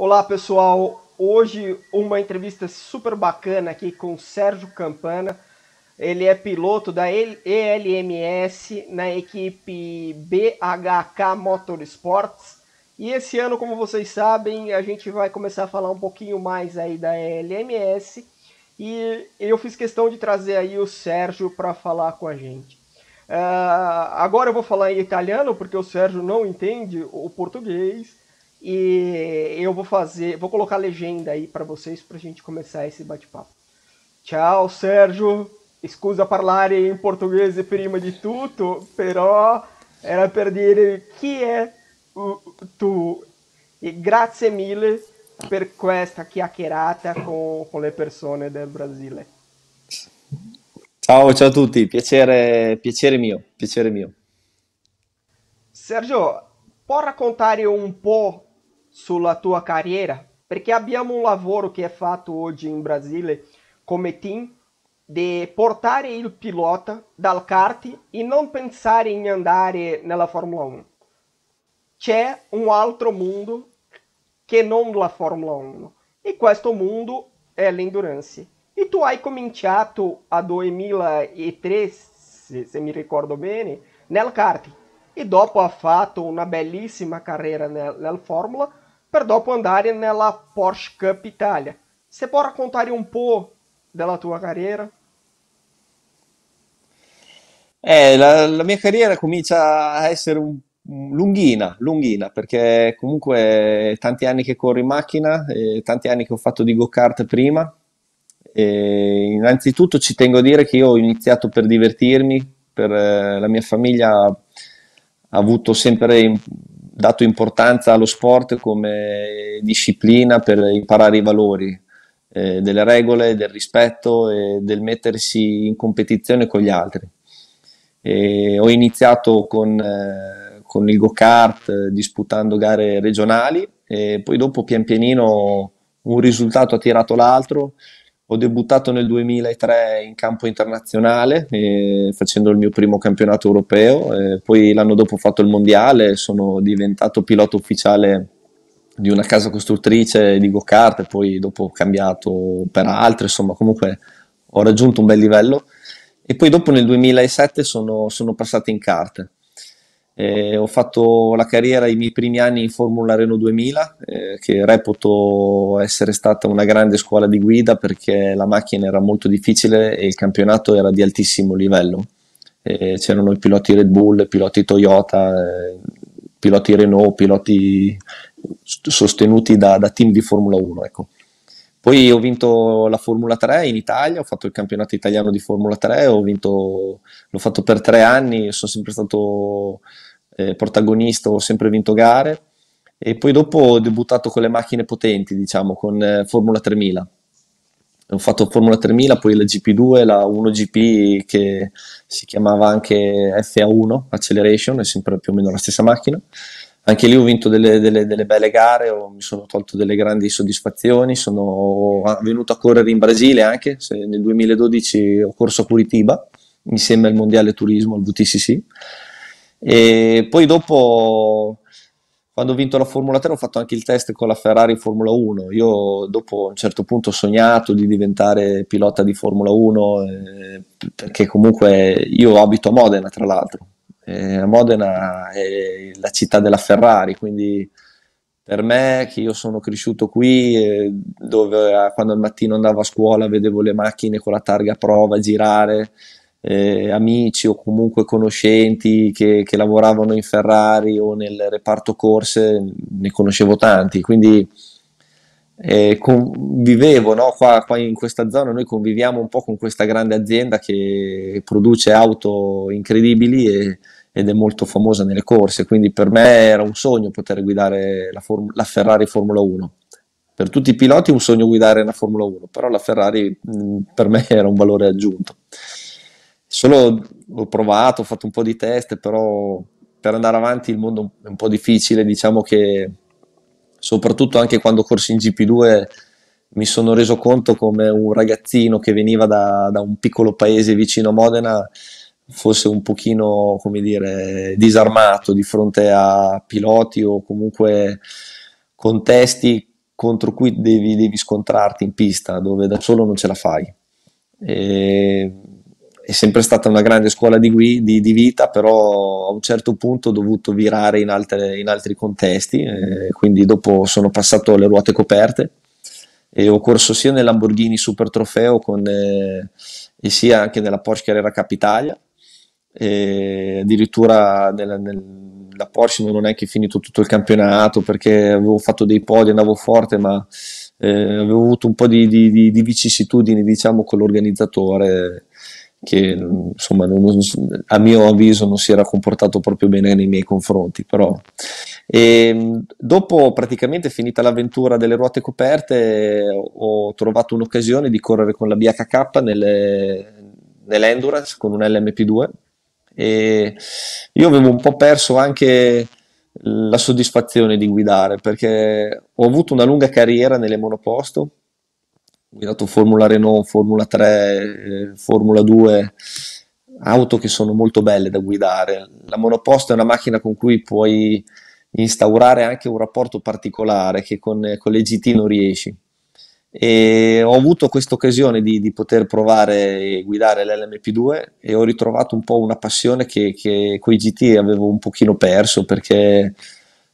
Olá pessoal, hoje uma entrevista super bacana aqui com o Sergio Campana. Ele é piloto da ELMS na equipe BHK Motorsports. E esse ano, como vocês sabem, a gente vai começar a falar um pouquinho mais aí da ELMS. E eu fiz questão de trazer aí o Sergio para falar com a gente. Agora eu vou falar em italiano porque o Sergio não entende o português e eu vou colocar a legenda aí para vocês para a gente começar esse bate-papo. Ciao Sergio, scusa parlare in portoghese prima di tutto, però era per dire chi è tu e grazie mille per questa chiacchierata con le persone del Brasile. Ciao, ciao a tutti, piacere mio. Sergio, può raccontare un po' sulla tua carriera? Perché abbiamo un lavoro che è fatto oggi in Brasile come team di portare il pilota dal kart e non pensare in andare nella Formula 1. C'è un altro mondo che non la Formula 1 e questo mondo è l'endurance. E tu hai cominciato a 2003, se mi ricordo bene, nel karting e dopo ha fatto una bellissima carriera nella Formula per dopo andare nella Porsche Cup Italia. Se può raccontare un po' della tua carriera? La mia carriera comincia a essere lunghina, perché comunque tanti anni che corro in macchina, tanti anni che ho fatto di go-kart prima. Innanzitutto ci tengo a dire che io ho iniziato per divertirmi, per la mia famiglia ha avuto sempre dato importanza allo sport come disciplina per imparare i valori, delle regole, del rispetto e del mettersi in competizione con gli altri. Ho iniziato con il go-kart, disputando gare regionali e poi dopo pian pianino un risultato ha tirato l'altro. Ho debuttato nel 2003 in campo internazionale facendo il mio primo campionato europeo, poi l'anno dopo ho fatto il mondiale, sono diventato pilota ufficiale di una casa costruttrice di go-kart, poi dopo ho cambiato per altre, insomma comunque ho raggiunto un bel livello e poi dopo nel 2007 sono passato in kart. Ho fatto la carriera, i miei primi anni in Formula Renault 2000, che reputo essere stata una grande scuola di guida perché la macchina era molto difficile e il campionato era di altissimo livello. C'erano i piloti Red Bull, piloti Toyota, piloti Renault, piloti sostenuti da team di Formula 1. Ecco. Poi ho vinto la Formula 3 in Italia, ho fatto il campionato italiano di Formula 3, l'ho fatto per 3 anni, sono sempre stato protagonista, ho sempre vinto gare e poi dopo ho debuttato con le macchine potenti, diciamo, con Formula 3000. Ho fatto Formula 3000, poi la GP2, la 1GP che si chiamava anche FA1 Acceleration, è sempre più o meno la stessa macchina. Anche lì ho vinto delle belle gare, mi sono tolto delle grandi soddisfazioni, sono venuto a correre in Brasile anche, nel 2012 ho corso a Curitiba insieme al Mondiale Turismo, al VTCC. E poi dopo, quando ho vinto la Formula 3, ho fatto anche il test con la Ferrari Formula 1. Io dopo a un certo punto ho sognato di diventare pilota di Formula 1, perché comunque io abito a Modena, tra l'altro. Modena è la città della Ferrari, quindi per me, che io sono cresciuto qui, dove quando al mattino andavo a scuola vedevo le macchine con la targa a prova girare, amici o comunque conoscenti che lavoravano in Ferrari o nel reparto corse, ne conoscevo tanti, quindi vivevo, no? Qua in questa zona noi conviviamo un po' con questa grande azienda che produce auto incredibili ed è molto famosa nelle corse, quindi per me era un sogno poter guidare la Ferrari Formula 1. Per tutti i piloti è un sogno guidare la Formula 1, però la Ferrari per me era un valore aggiunto. Solo ho provato, ho fatto un po' di test, però per andare avanti il mondo è un po' difficile, diciamo che soprattutto anche quando corsi in GP2 mi sono reso conto come un ragazzino che veniva da un piccolo paese vicino a Modena fosse un pochino, come dire, disarmato di fronte a piloti o comunque contesti contro cui devi scontrarti in pista, dove da solo non ce la fai. È sempre stata una grande scuola di vita, però a un certo punto ho dovuto virare in altri contesti, quindi dopo sono passato alle ruote coperte e ho corso sia nel Lamborghini Super Trofeo e sia anche nella Porsche Carrera Cup Italia, e addirittura la Porsche non ho neanche finito tutto il campionato perché avevo fatto dei podi, andavo forte, ma avevo avuto un po' di vicissitudini, diciamo, con l'organizzatore, che insomma a mio avviso non si era comportato proprio bene nei miei confronti. Però dopo, praticamente finita l'avventura delle ruote coperte, ho trovato un'occasione di correre con la BHK nell'endurance con un LMP2, e io avevo un po' perso anche la soddisfazione di guidare, perché ho avuto una lunga carriera nelle monoposto. Ho guidato Formula Renault, Formula 3, Formula 2, auto che sono molto belle da guidare. La monoposto è una macchina con cui puoi instaurare anche un rapporto particolare che con le GT non riesci. E ho avuto questa occasione di poter provare e guidare l'LMP2 e ho ritrovato un po' una passione che con i GT avevo un pochino perso, perché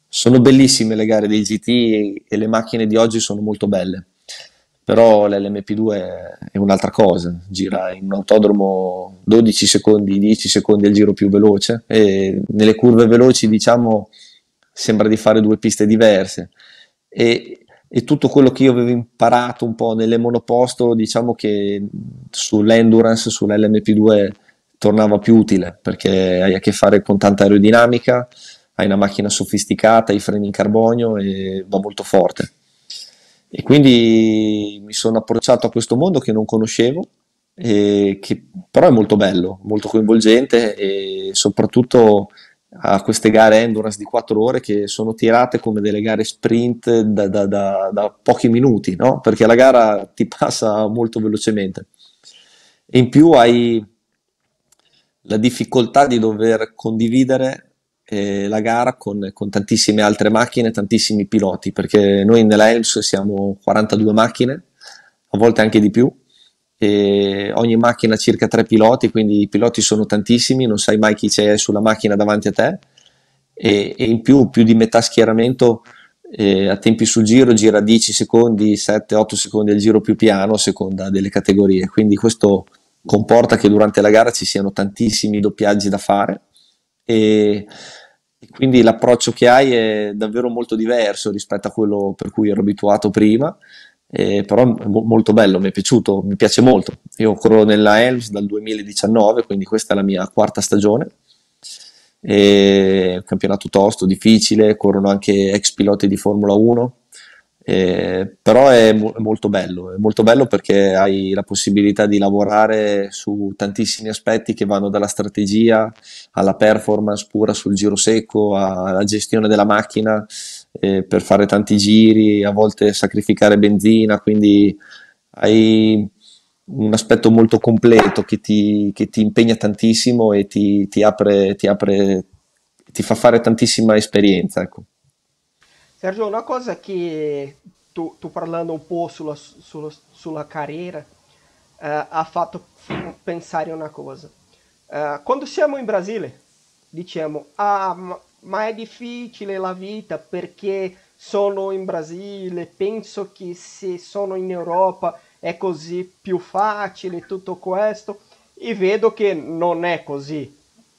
sono bellissime le gare dei GT e le macchine di oggi sono molto belle. Però l'LMP2 è un'altra cosa, gira in un autodromo 12 secondi, 10 secondi al giro più veloce, e nelle curve veloci, diciamo, sembra di fare due piste diverse, e tutto quello che io avevo imparato un po' nelle monoposto, diciamo che sull'endurance, sull'LMP2 tornava più utile, perché hai a che fare con tanta aerodinamica, hai una macchina sofisticata, hai freni in carbonio e va molto forte. E quindi mi sono approcciato a questo mondo che non conoscevo, che però è molto bello, molto coinvolgente, e soprattutto a queste gare endurance di 4 ore che sono tirate come delle gare sprint da pochi minuti, no? Perché la gara ti passa molto velocemente. E in più hai la difficoltà di dover condividere la gara con tantissime altre macchine, tantissimi piloti, perché noi nella ELMS siamo 42 macchine, a volte anche di più, e ogni macchina ha circa 3 piloti, quindi i piloti sono tantissimi, non sai mai chi c'è sulla macchina davanti a te, e in più di metà schieramento a tempi sul giro gira 10 secondi, 7-8 secondi al giro più piano a seconda delle categorie, quindi questo comporta che durante la gara ci siano tantissimi doppiaggi da fare, e quindi l'approccio che hai è davvero molto diverso rispetto a quello per cui ero abituato prima, però è molto bello, mi è piaciuto, mi piace molto. Io corro nella ELMS dal 2019, quindi questa è la mia 4ª stagione, è un campionato tosto, difficile, corrono anche ex piloti di Formula 1, però è molto bello perché hai la possibilità di lavorare su tantissimi aspetti che vanno dalla strategia alla performance pura sul giro secco, alla gestione della macchina, per fare tanti giri, a volte sacrificare benzina, quindi hai un aspetto molto completo che ti impegna tantissimo e ti fa fare tantissima esperienza, ecco. Sergio, uma coisa que tu falando um pouco sobre sua carreira, a fato pensar em uma coisa. Quando siamo em Brasília, diciamo, mas é difícil a vida porque sono em Brasília. Penso que se sono em Europa é così più facile tutto questo, e vedo que não é così.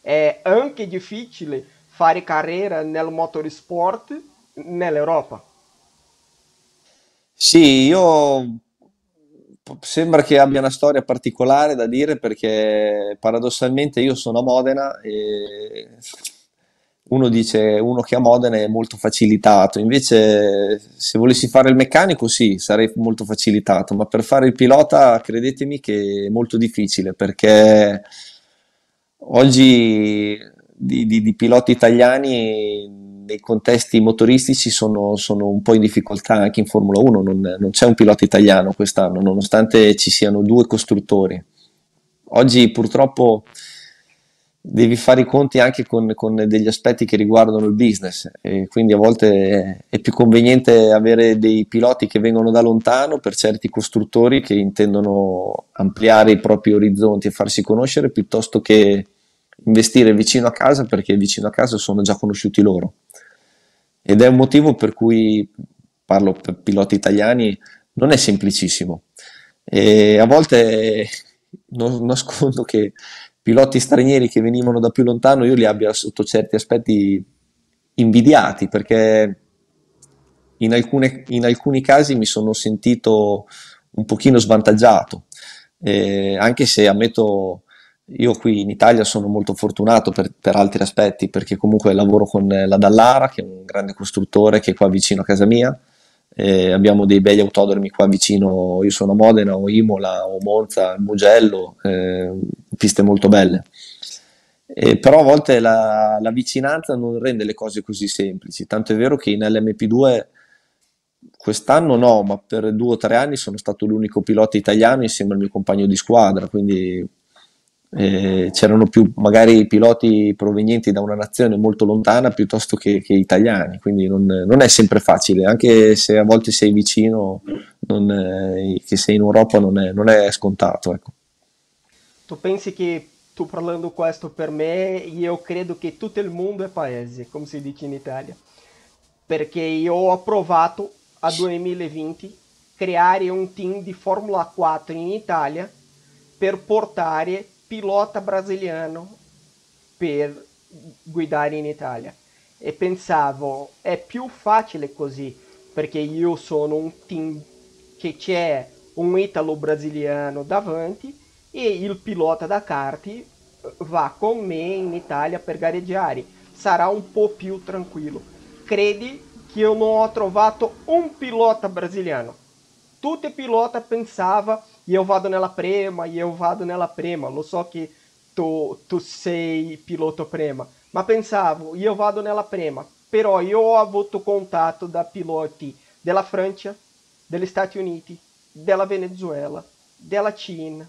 É anche difícil fare carreira nel motorsport nell'Europa. Sì, io sembra che abbia una storia particolare da dire, perché paradossalmente io sono a Modena e uno che a Modena è molto facilitato, invece se volessi fare il meccanico sì, sarei molto facilitato, ma per fare il pilota credetemi che è molto difficile, perché oggi di piloti italiani nei contesti motoristici sono un po' in difficoltà. Anche in Formula 1 non c'è un pilota italiano quest'anno, nonostante ci siano 2 costruttori. Oggi purtroppo devi fare i conti anche con degli aspetti che riguardano il business, e quindi a volte è più conveniente avere dei piloti che vengono da lontano per certi costruttori che intendono ampliare i propri orizzonti e farsi conoscere, piuttosto che investire vicino a casa, perché vicino a casa sono già conosciuti loro. Ed è un motivo per cui, parlo per piloti italiani, non è semplicissimo, e a volte non nascondo che piloti stranieri che venivano da più lontano io li abbia sotto certi aspetti invidiati, perché in alcuni casi mi sono sentito un pochino svantaggiato, anche se ammetto, io qui in Italia sono molto fortunato per altri aspetti, perché comunque lavoro con la Dallara, che è un grande costruttore che è qua vicino a casa mia, abbiamo dei belli autodromi qua vicino, io sono a Modena, o Imola, o Monza, Mugello, piste molto belle, però a volte la vicinanza non rende le cose così semplici, tanto è vero che in LMP2 quest'anno no, ma per 2 o 3 anni sono stato l'unico pilota italiano insieme al mio compagno di squadra, quindi c'erano più magari piloti provenienti da una nazione molto lontana piuttosto che italiani, quindi non è sempre facile, anche se a volte sei vicino, che sei in Europa non è scontato, ecco. Tu pensi che tu parlando questo per me, io credo che tutto il mondo è paese, come si dice in Italia, perché io ho provato a 2020 creare un team di Formula 4 in Italia per portare pilota brasiliano per guidare in Italia, e pensavo è più facile così, perché io sono un team che c'è un italo brasiliano davanti e il pilota da kart va con me in Italia per gareggiare, sarà un po' più tranquillo. Credi che io non ho trovato un pilota brasiliano, tutti i pilota pensava io vado nella Prema, lo so che tu sei pilota Prema, ma pensavo io vado nella Prema, però io ho avuto contatto da piloti della Francia, degli Stati Uniti, della Venezuela, della Cina,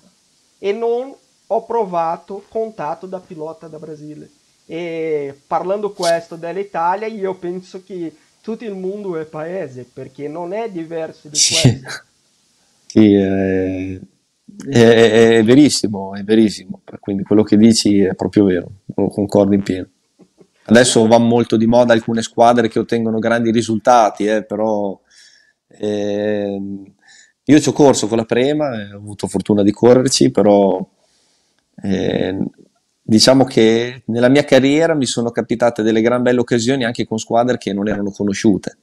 e non ho provato contatto da pilota da Brasile. E parlando questo dell'Italia, io penso che tutto il mondo è paese, perché non è diverso di questo. Sì, è verissimo, quindi quello che dici è proprio vero, lo concordo in pieno. Adesso va molto di moda alcune squadre che ottengono grandi risultati, però io ci ho corso con la Prema, ho avuto fortuna di correrci, però diciamo che nella mia carriera mi sono capitate delle gran belle occasioni anche con squadre che non erano conosciute.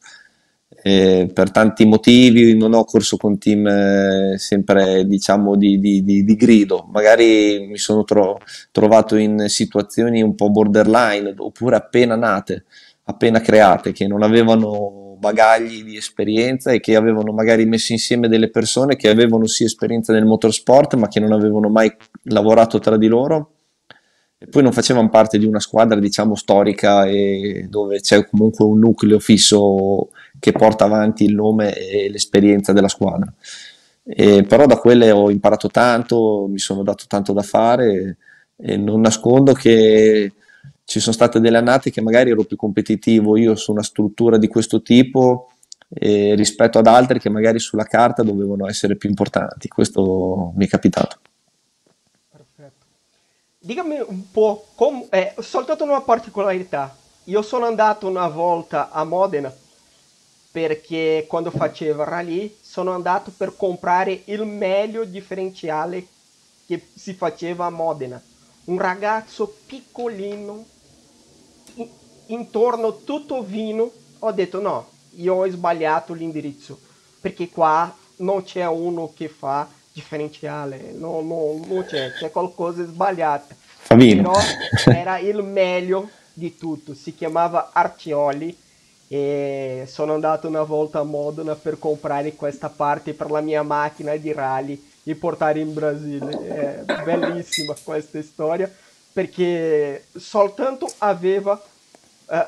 Per tanti motivi non ho corso con team sempre diciamo di grido, magari mi sono trovato in situazioni un po' borderline, oppure appena nate, appena create, che non avevano bagagli di esperienza e che avevano magari messo insieme delle persone che avevano sì esperienza nel motorsport ma che non avevano mai lavorato tra di loro, e poi non facevano parte di una squadra diciamo storica, e dove c'è comunque un nucleo fisso che porta avanti il nome e l'esperienza della squadra. Però da quelle ho imparato tanto, mi sono dato tanto da fare, e non nascondo che ci sono state delle annate che magari ero più competitivo io su una struttura di questo tipo rispetto ad altre che magari sulla carta dovevano essere più importanti. Questo mi è capitato. Perfetto. Digami un po', soltanto una particolarità. Io sono andato una volta a Modena, perché quando facevo rally sono andato per comprare il meglio differenziale che si faceva a Modena. Un ragazzo piccolino, intorno tutto vino, ho detto no, io ho sbagliato l'indirizzo, perché qua non c'è uno che fa differenziale, non c'è qualcosa sbagliato. Però era il meglio di tutto, si chiamava Artioli. E sono andato una volta a Modena per comprare questa parte per la mia macchina di rally e portare in Brasile. È bellissima questa storia, perché soltanto aveva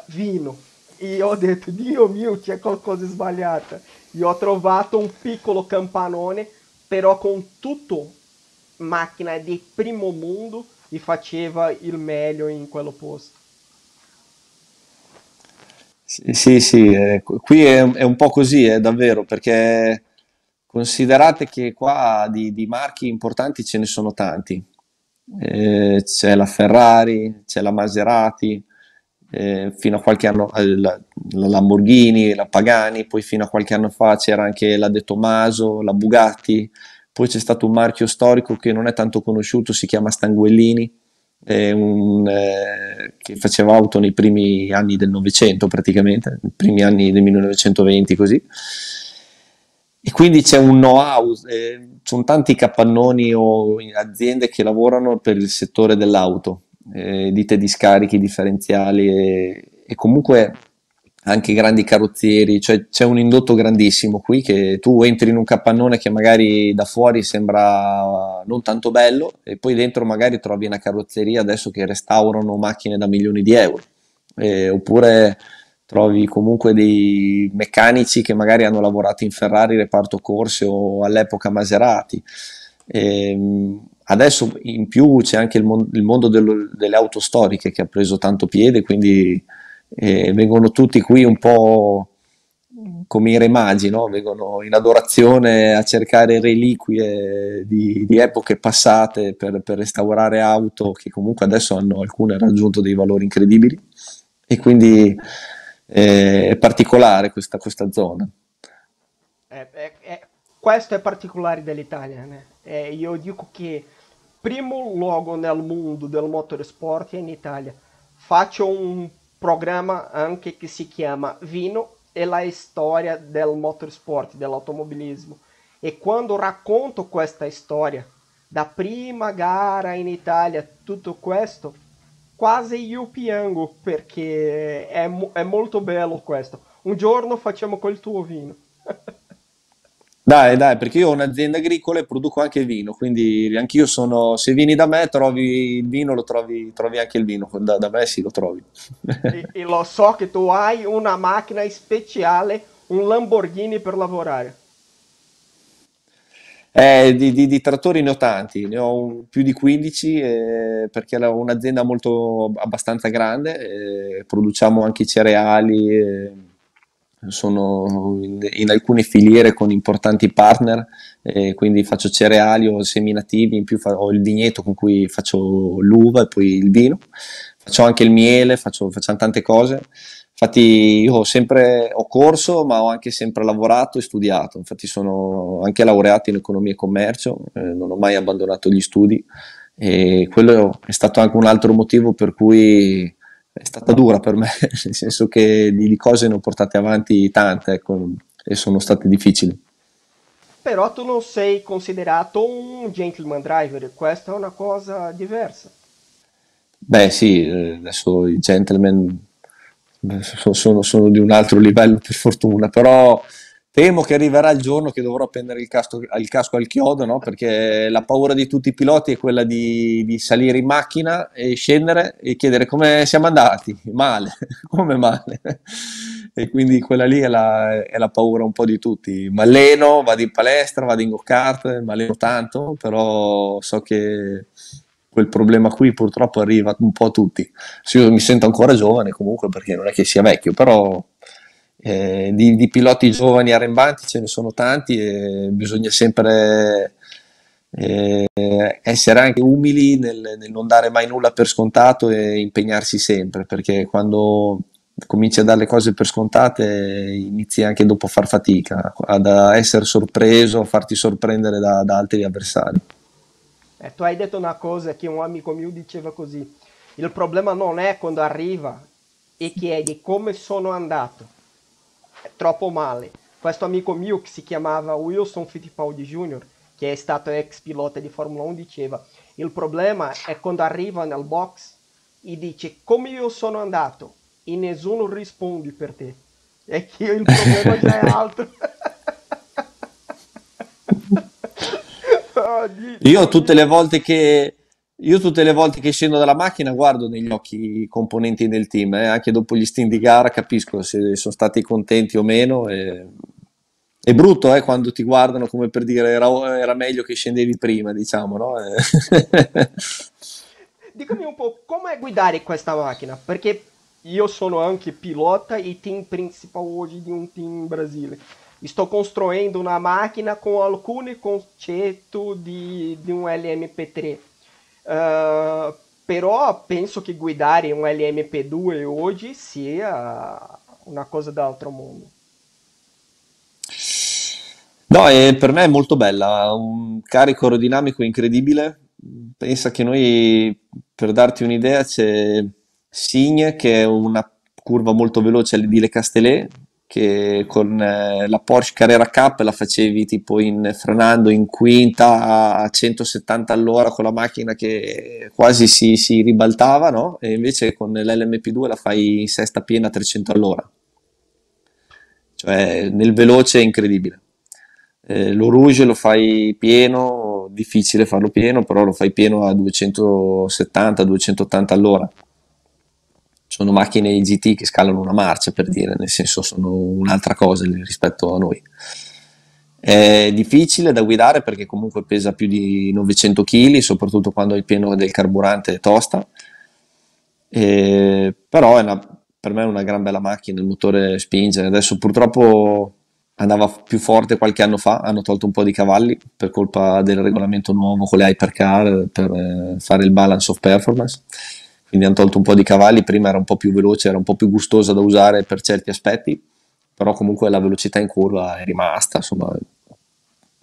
vino, e ho detto Dio mio, c'è qualcosa sbagliato. Io ho trovato un piccolo campanone, però con tutto macchina di primo mondo, e faceva il meglio in quello posto. Sì, qui è un po' così, davvero, perché considerate che qua di marchi importanti ce ne sono tanti. C'è la Ferrari, c'è la Maserati, fino a qualche anno la Lamborghini, la Pagani, poi fino a qualche anno fa c'era anche la De Tommaso, la Bugatti, poi c'è stato un marchio storico che non è tanto conosciuto, si chiama Stanguellini, che faceva auto nei primi anni del Novecento praticamente, nei primi anni del 1920 così. E quindi c'è un know-how, sono tanti capannoni o aziende che lavorano per il settore dell'auto, ditte di scarichi, differenziali e comunque anche grandi carrozzieri, cioè c'è un indotto grandissimo qui che tu entri in un capannone che magari da fuori sembra non tanto bello e poi dentro magari trovi una carrozzeria adesso che restaurano macchine da milioni di euro, oppure trovi comunque dei meccanici che magari hanno lavorato in Ferrari, reparto corse o all'epoca Maserati. Adesso in più c'è anche il mondo delle auto storiche che ha preso tanto piede, quindi vengono tutti qui un po' come i re magi, no? Vengono in adorazione a cercare reliquie di epoche passate per restaurare auto che comunque adesso hanno alcune raggiunto dei valori incredibili e quindi è particolare questa zona. Questo è particolare dell'Italia, né? Io dico che primo luogo nel mondo del motorsport è in Italia. Faccio un programma anche che si chiama Vino e la storia del motorsport, dell'automobilismo, e quando racconto questa storia da prima gara in Italia, tutto questo quasi io piango, perché è molto bello questo. Un giorno facciamo col tuo vino. Dai, perché io ho un'azienda agricola e produco anche vino, quindi anch'io sono, se vieni da me trovi il vino, trovi anche il vino, da me sì lo trovi. E lo so che tu hai una macchina speciale, un Lamborghini per lavorare. Di trattori ne ho tanti, ne ho più di 15 perché ho un'azienda abbastanza grande, produciamo anche cereali, sono in alcune filiere con importanti partner, quindi faccio cereali o seminativi, in più ho il vigneto con cui faccio l'uva e poi il vino, faccio anche il miele, facciamo tante cose. Infatti io ho corso, ma ho anche sempre lavorato e studiato, infatti sono anche laureato in economia e commercio, non ho mai abbandonato gli studi e quello è stato anche un altro motivo per cui è stata dura per me, nel senso che di cose ne ho portate avanti tante, ecco, e sono state difficili. Però tu non sei considerato un gentleman driver, questa è una cosa diversa. Beh sì, adesso i gentleman sono di un altro livello per fortuna, però temo che arriverà il giorno che dovrò appendere il casco al chiodo, no? Perché la paura di tutti i piloti è quella di salire in macchina e scendere e chiedere come siamo andati, male, come male, e quindi quella lì è la paura un po' di tutti. Mi alleno, vado in palestra, vado in go-kart, mi alleno tanto, però so che quel problema qui purtroppo arriva un po' a tutti. Io mi sento ancora giovane comunque, perché non è che sia vecchio, però di piloti giovani arrembanti ce ne sono tanti e bisogna sempre essere anche umili nel non dare mai nulla per scontato e impegnarsi sempre, perché quando cominci a dare le cose per scontate inizi anche dopo a far fatica, ad essere sorpreso, a farti sorprendere da altri avversari. Tu hai detto una cosa che un amico mio diceva così: il problema non è quando arriva e chiedi come sono andato, è troppo male. Questo amico mio che si chiamava Wilson Fittipaldi Junior, che è stato ex pilota di Formula 1, diceva il problema è quando arriva nel box e dice come io sono andato e nessuno risponde per te, è che il problema già è altro. Io tutte le volte che scendo dalla macchina guardo negli occhi i componenti del team, anche dopo gli stint di gara capisco se sono stati contenti o meno. È brutto quando ti guardano come per dire era meglio che scendevi prima, diciamo, no? Dicami un po' com'è guidare questa macchina, perché io sono anche pilota e team principal oggi di un team in Brasile. Sto costruendo una macchina con alcuni concetti di un LMP3, però penso che guidare un LMP2 oggi sia una cosa d'altro mondo. No, per me è molto bella, un carico aerodinamico incredibile. Pensa che noi, per darti un'idea, c'è Signe, che è una curva molto veloce di Le Castellet, che con la Porsche Carrera Cup la facevi tipo frenando in quinta a 170 all'ora con la macchina che quasi si ribaltava, no? E invece con l'LMP2 la fai in sesta piena a 300 all'ora, cioè nel veloce è incredibile. Lo Rouge lo fai pieno, difficile farlo pieno, però lo fai pieno a 270-280 all'ora. Sono macchine GT che scalano una marcia, per dire, nel senso sono un'altra cosa rispetto a noi. È difficile da guidare perché comunque pesa più di 900 kg, soprattutto quando il pieno del carburante è tosta, però per me è una gran bella macchina, il motore spinge. Adesso purtroppo andava più forte qualche anno fa, hanno tolto un po' di cavalli per colpa del regolamento nuovo con le Hypercar per fare il balance of performance. Quindi hanno tolto un po' di cavalli, prima era un po' più veloce, era un po' più gustosa da usare per certi aspetti, però comunque la velocità in curva è rimasta, insomma.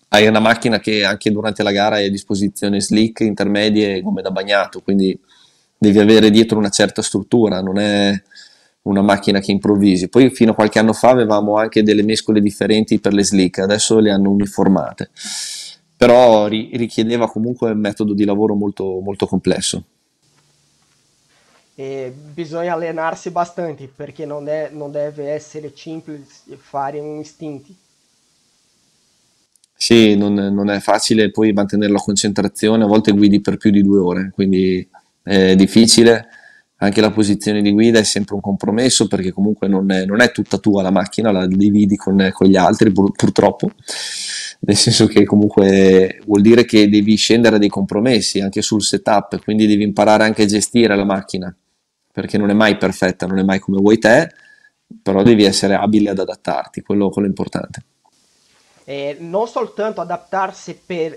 Hai una macchina che anche durante la gara è a disposizione slick, intermedie e gomme da bagnato, quindi devi avere dietro una certa struttura, non è una macchina che improvvisi. Poi fino a qualche anno fa avevamo anche delle mescole differenti per le slick, adesso le hanno uniformate, però richiedeva comunque un metodo di lavoro molto, molto complesso. E bisogna allenarsi bastante, perché non deve essere semplice fare un stint. Sì, non è facile poi mantenere la concentrazione, a volte guidi per più di 2 ore, quindi è difficile. Anche la posizione di guida è sempre un compromesso, perché comunque non è tutta tua la macchina, la dividi con gli altri, purtroppo, nel senso che comunque vuol dire che devi scendere a dei compromessi anche sul setup, quindi devi imparare anche a gestire la macchina, perché non è mai perfetta, non è mai come vuoi te, però devi essere abile ad adattarti, quello è importante. Non soltanto adattarsi, per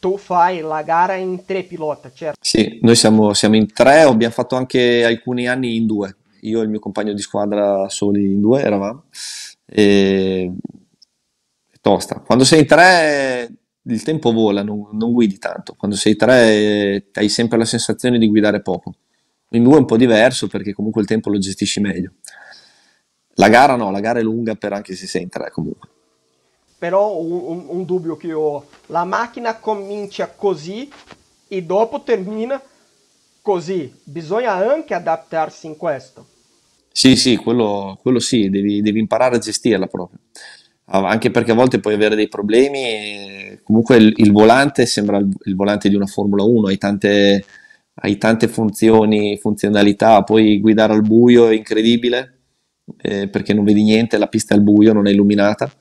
tu fai la gara in 3 pilota, certo? Sì, noi siamo in 3, abbiamo fatto anche alcuni anni in 2, io e il mio compagno di squadra soli in 2 eravamo, e tosta. Quando sei in 3 il tempo vola, non guidi tanto. Quando sei in 3 hai sempre la sensazione di guidare poco. In 2 è un po' diverso, perché comunque il tempo lo gestisci meglio. La gara no, la gara è lunga per anche se sei in 3 comunque. Però un dubbio che ho, la macchina comincia così e dopo termina così, bisogna anche adattarsi in questo. Sì, quello sì, devi imparare a gestirla proprio. Anche perché a volte puoi avere dei problemi e comunque il volante sembra il volante di una Formula 1, hai tante funzionalità, puoi guidare al buio, è incredibile, perché non vedi niente, la pista è al buio, non è illuminata,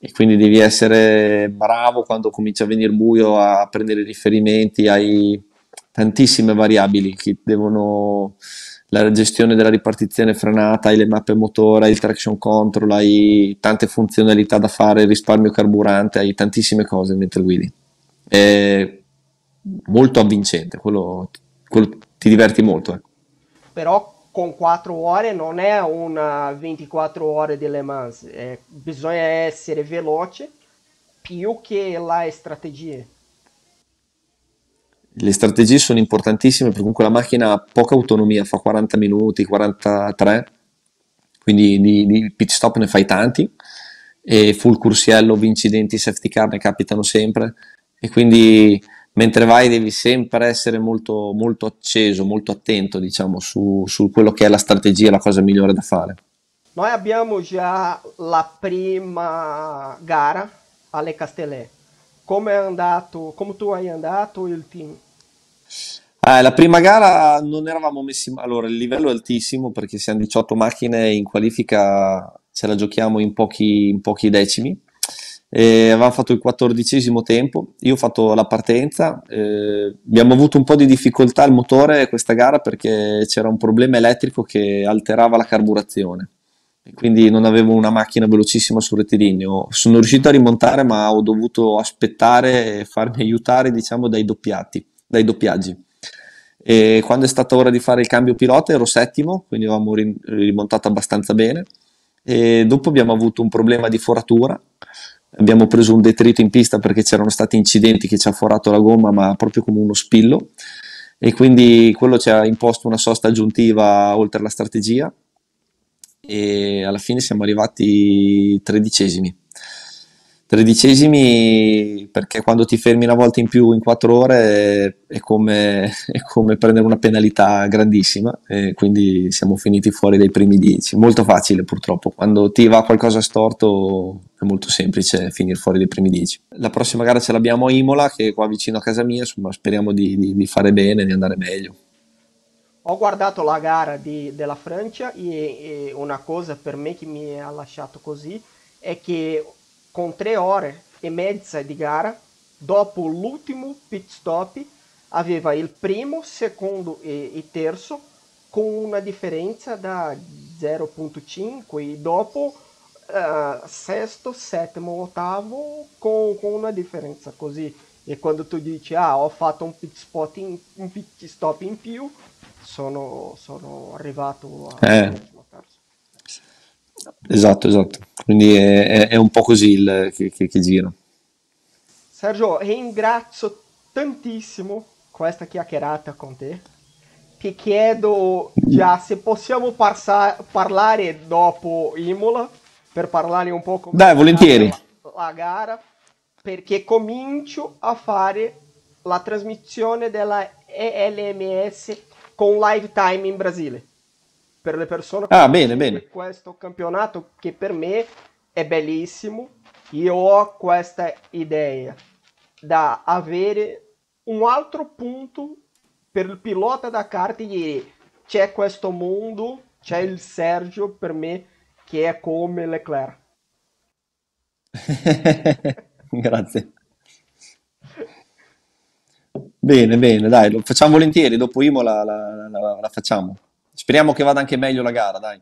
e quindi devi essere bravo quando comincia a venire buio a prendere riferimenti. Hai tantissime variabili che devono... la gestione della ripartizione frenata, hai le mappe motore, hai il traction control, hai tante funzionalità da fare, risparmio carburante, hai tantissime cose mentre guidi. È molto avvincente, quello ti diverti molto. Però con 4 ore non è una 24 ore di Le Mans, bisogna essere veloce più che la strategia. Le strategie sono importantissime, perché comunque la macchina ha poca autonomia, fa 40 minuti, 43, quindi di pit stop ne fai tanti, e full cursiello, incidenti, safety car ne capitano sempre, e quindi mentre vai devi sempre essere molto, molto acceso, molto attento, diciamo, su quello che è la strategia, la cosa migliore da fare. Noi abbiamo già la prima gara alle Castellet. Come tu hai andato il team? La prima gara non eravamo messi male. Allora, il livello è altissimo, perché siamo 18 macchine in qualifica, ce la giochiamo in pochi decimi, aveva fatto il 14° tempo, io ho fatto la partenza, abbiamo avuto un po' di difficoltà al motore questa gara perché c'era un problema elettrico che alterava la carburazione, quindi non avevo una macchina velocissima sul rettilineo, sono riuscito a rimontare ma ho dovuto aspettare e farmi aiutare, diciamo, dai doppiaggi. E quando è stata ora di fare il cambio pilota ero 7°, quindi avevamo rimontato abbastanza bene, e dopo abbiamo avuto un problema di foratura, abbiamo preso un detrito in pista perché c'erano stati incidenti che ci ha forato la gomma, ma proprio come uno spillo, e quindi quello ci ha imposto una sosta aggiuntiva oltre alla strategia e alla fine siamo arrivati 13°, perché quando ti fermi una volta in più in 4 ore è come prendere una penalità grandissima, e quindi siamo finiti fuori dai primi 10, molto facile purtroppo, quando ti va qualcosa storto è molto semplice finire fuori dai primi 10. La prossima gara ce l'abbiamo a Imola, che è qua vicino a casa mia, insomma speriamo di fare bene, di andare meglio. Ho guardato la gara della Francia e una cosa per me che mi ha lasciato così è che con 3 ore e mezza di gara, dopo l'ultimo pit stop, aveva il primo, secondo e terzo, con una differenza da 0.5, e dopo sesto, settimo, ottavo, con una differenza così. E quando tu dici, ah, ho fatto un pit stop in più, sono arrivato all'ultimo terzo. Esatto, quindi è un po' così che gira. Sergio, ringrazio tantissimo questa chiacchierata con te, ti chiedo già se possiamo parlare dopo Imola per parlare un po' con dai, volentieri. La gara, perché comincio a fare la trasmissione della ELMS con Lifetime in Brasile, per le persone che bene. Questo campionato che per me è bellissimo. Io ho questa idea da avere un altro punto per il pilota da kart. C'è questo mondo, c'è il Sergio per me che è come Leclerc. Grazie. Bene, dai, lo facciamo volentieri, dopo Imola la facciamo. Speriamo che vada anche meglio la gara, dai.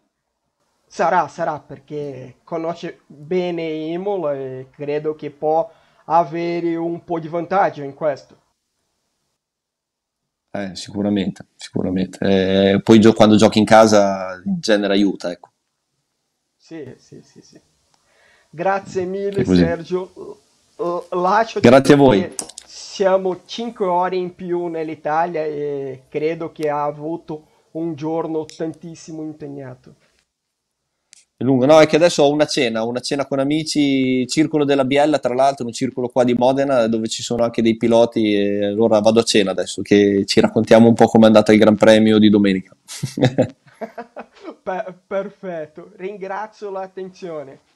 Sarà, perché conosce bene Imola e credo che può avere un po' di vantaggio in questo. Sicuramente. Poi quando giochi in casa in genere aiuta, ecco. Sì. Grazie mille Sergio. Grazie a voi. Siamo 5 ore in più nell'Italia e credo che ha avuto un giorno tantissimo impegnato. È lungo, no? È che adesso ho una cena con amici, circolo della Biella, tra l'altro, un circolo qua di Modena dove ci sono anche dei piloti, e allora vado a cena adesso che ci raccontiamo un po' come è andata il Gran Premio di domenica. Perfetto, ringrazio l'attenzione.